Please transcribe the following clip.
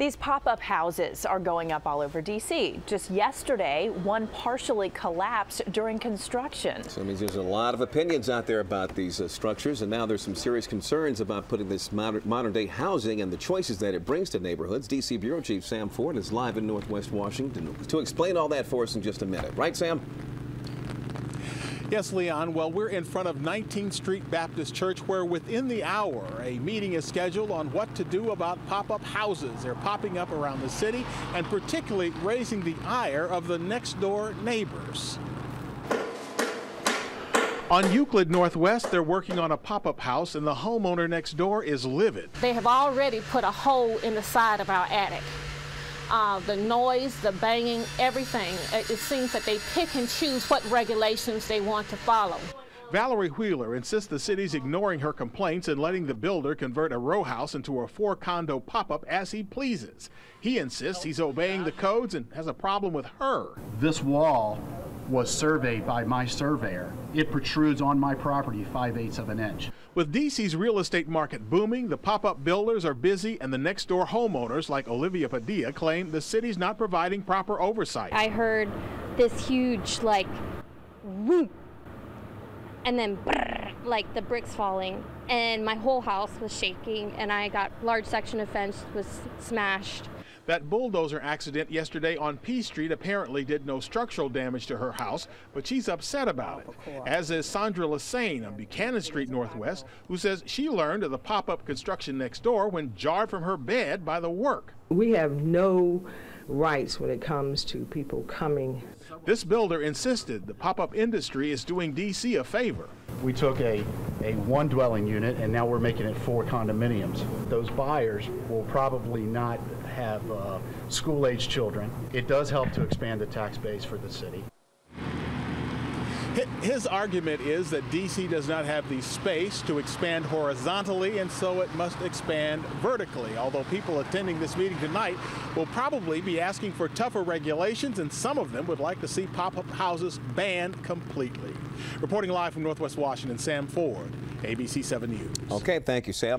These pop-up houses are going up all over D.C. Just yesterday, one partially collapsed during construction. So it means there's a lot of opinions out there about these structures, and now there's some serious concerns about putting this modern-day housing and the choices that it brings to neighborhoods. D.C. Bureau Chief Sam Ford is live in Northwest Washington to explain all that for us in just a minute. Right, Sam? Yes, Leon. Well, we're in front of 19th Street Baptist Church, where within the hour, a meeting is scheduled on what to do about pop-up houses. They're popping up around the city and particularly raising the ire of the next-door neighbors. On Euclid Northwest, they're working on a pop-up house, and the homeowner next door is livid. They have already put a hole in the side of our attic. The noise, the banging, everything. It seems that they pick and choose what regulations they want to follow. Valerie Wheeler insists the city's ignoring her complaints and letting the builder convert a row house into a four-condo pop-up as he pleases. He insists he's obeying the codes and has a problem with her. This wall was surveyed by my surveyor. It protrudes on my property 5/8 of an inch. With D.C.'s real estate market booming, the pop-up builders are busy, and the next-door homeowners, like Olivia Padilla, claim the city's not providing proper oversight. I heard this huge, like, whoop, and then brrr, like the bricks falling, and my whole house was shaking, and I got a large section of fence was smashed. That bulldozer accident yesterday on P Street apparently did no structural damage to her house, but she's upset about it, as is Sandra Lesane on Buchanan Street Northwest, who says she learned of the pop-up construction next door when jarred from her bed by the work. We have no rights when it comes to people coming. This builder insisted the pop-up industry is doing D.C. a favor. We took a one dwelling unit, and now we're making it four condominiums. Those buyers will probably not have school-age children. It does help to expand the tax base for the city. His argument is that D.C. does not have the space to expand horizontally, and so it must expand vertically, although people attending this meeting tonight will probably be asking for tougher regulations, and some of them would like to see pop-up houses banned completely. Reporting live from Northwest Washington, Sam Ford, ABC 7 News. Okay, thank you, Sam.